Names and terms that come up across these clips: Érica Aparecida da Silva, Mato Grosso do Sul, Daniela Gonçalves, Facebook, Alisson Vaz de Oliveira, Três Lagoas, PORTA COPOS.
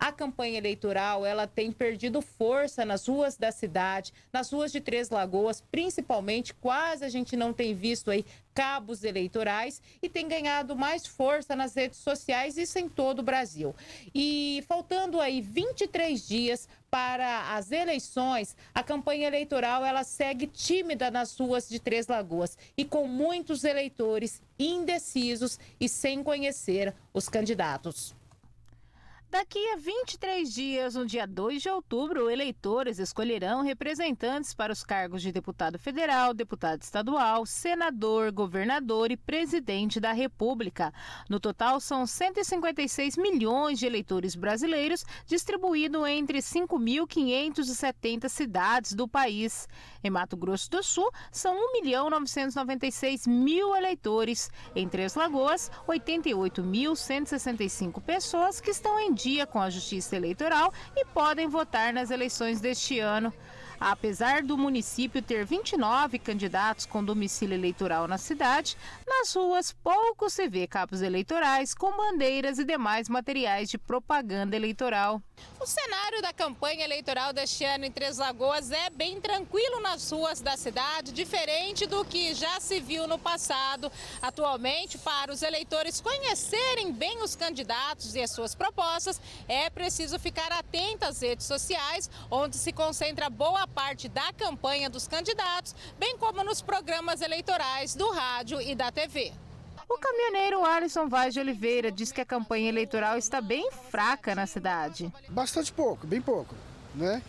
A campanha eleitoral, ela tem perdido força nas ruas da cidade, nas ruas de Três Lagoas, principalmente, quase a gente não tem visto aí cabos eleitorais, e tem ganhado mais força nas redes sociais, isso em todo o Brasil. E faltando aí 23 dias para as eleições, a campanha eleitoral ela segue tímida nas ruas de Três Lagoas e com muitos eleitores indecisos e sem conhecer os candidatos. Daqui a 23 dias, no dia 2 de outubro, eleitores escolherão representantes para os cargos de deputado federal, deputado estadual, senador, governador e presidente da República. No total, são 156 milhões de eleitores brasileiros distribuídos entre 5.570 cidades do país. Em Mato Grosso do Sul, são 1.996.000 eleitores. Em Três Lagoas, 88.165 pessoas que estão em dia com a Justiça Eleitoral e podem votar nas eleições deste ano. Apesar do município ter 29 candidatos com domicílio eleitoral na cidade, nas ruas pouco se vê cabos eleitorais com bandeiras e demais materiais de propaganda eleitoral. O cenário da campanha eleitoral deste ano em Três Lagoas é bem tranquilo nas ruas da cidade, diferente do que já se viu no passado. Atualmente, para os eleitores conhecerem bem os candidatos e as suas propostas, é preciso ficar atento às redes sociais, onde se concentra boa parte da campanha dos candidatos, bem como nos programas eleitorais do rádio e da TV. O caminhoneiro Alisson Vaz de Oliveira diz que a campanha eleitoral está bem fraca na cidade. Bastante pouco, bem pouco, né?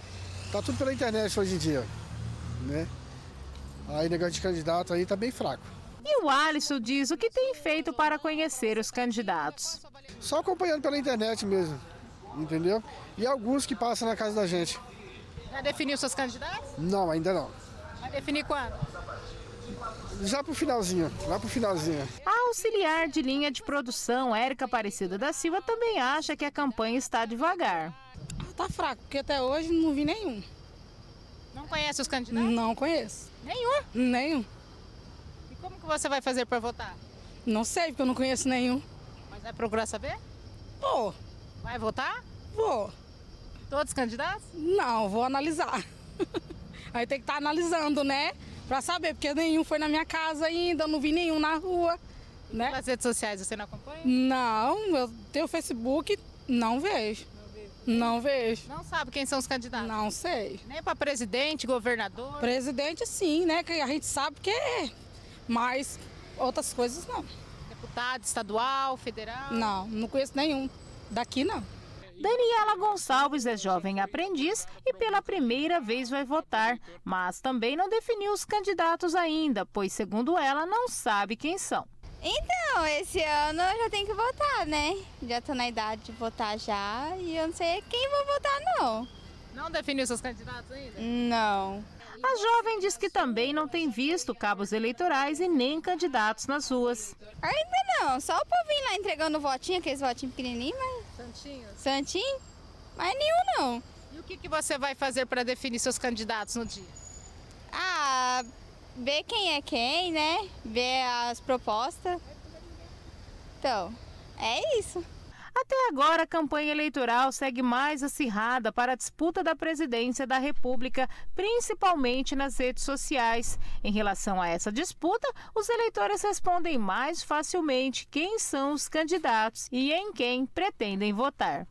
Tá tudo pela internet hoje em dia, né? Aí negócio de candidato aí tá bem fraco. E o Alisson diz o que tem feito para conhecer os candidatos. Só acompanhando pela internet mesmo, entendeu? E alguns que passam na casa da gente. Já definiu seus candidatos? Não, ainda não. Vai definir quando? Já pro finalzinho, lá pro finalzinho. A auxiliar de linha de produção, Érica Aparecida da Silva, também acha que a campanha está devagar. Tá fraco, porque até hoje não vi nenhum. Não conhece os candidatos? Não conheço. Nenhum? Nenhum. E como que você vai fazer para votar? Não sei, porque eu não conheço nenhum. Mas vai procurar saber? Vou. Vai votar? Vou. Todos os candidatos? Não, vou analisar. Aí tem que estar analisando, né? Pra saber, porque nenhum foi na minha casa ainda, eu não vi nenhum na rua, né? Nas redes sociais você não acompanha? Não, eu tenho Facebook, não vejo. Não vejo. Não sabe quem são os candidatos? Não sei. Nem pra presidente, governador? Presidente sim, né? Que a gente sabe que é, mas outras coisas não. Deputado, estadual, federal? Não, não conheço nenhum. Daqui não. Daniela Gonçalves é jovem aprendiz e pela primeira vez vai votar, mas também não definiu os candidatos ainda, pois, segundo ela, não sabe quem são. Então, esse ano eu já tenho que votar, né? Já tô na idade de votar já e eu não sei quem vou votar, não. Não definiu seus candidatos ainda? Não. A jovem diz que também não tem visto cabos eleitorais e nem candidatos nas ruas. Ainda não, só o povinho lá entregando votinho, aqueles votinhos pequenininhos, mas... Santinho? Santinho, mas nenhum não. E o que você vai fazer para definir seus candidatos no dia? Ah, ver quem é quem, né? Ver as propostas. Então, é isso. Até agora, a campanha eleitoral segue mais acirrada para a disputa da presidência da República, principalmente nas redes sociais. Em relação a essa disputa, os eleitores respondem mais facilmente quem são os candidatos e em quem pretendem votar.